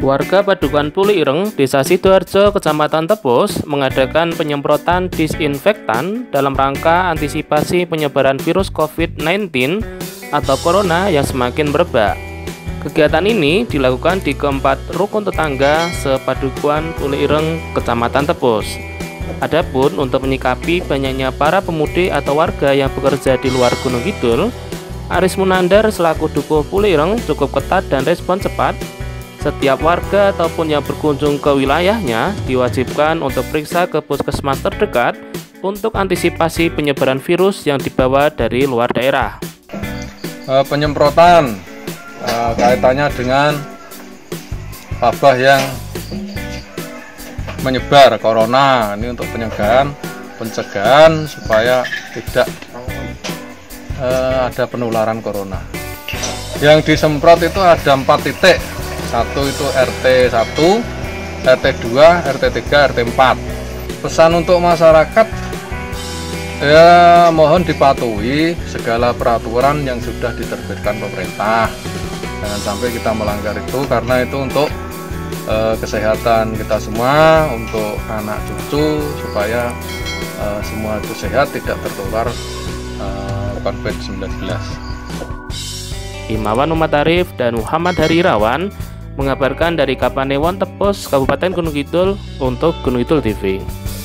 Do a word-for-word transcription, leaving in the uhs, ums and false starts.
Warga Padukan Puleireng, Desa Sidoharjo, Kecamatan Tepus, mengadakan penyemprotan disinfektan dalam rangka antisipasi penyebaran virus covid sembilan belas atau corona yang semakin merebak. Kegiatan ini dilakukan di keempat rukun tetangga sepadukuan Puleireng, Kecamatan Tepus. Adapun untuk menyikapi banyaknya para pemudik atau warga yang bekerja di luar Gunungkidul, Aris Munandar selaku Dukuh Puleireng cukup ketat dan respon cepat. Setiap warga ataupun yang berkunjung ke wilayahnya diwajibkan untuk periksa ke puskesmas terdekat untuk antisipasi penyebaran virus yang dibawa dari luar daerah. Penyemprotan kaitannya dengan wabah yang menyebar corona ini untuk pencegahan, pencegahan supaya tidak ada penularan corona. Yang disemprot itu ada empat titik. Satu itu R T satu, R T dua, R T tiga, R T empat. Pesan untuk masyarakat, ya mohon dipatuhi segala peraturan yang sudah diterbitkan pemerintah. Jangan sampai kita melanggar itu, karena itu untuk eh, kesehatan kita semua, untuk anak cucu, supaya eh, semua itu sehat, tidak tertular eh, covid sembilan belas. Immawan Muhammad Arif dan Muhammad Harirawan mengabarkan dari Kapanewon Tepus, Kabupaten Gunungkidul untuk Gunungkidul T V.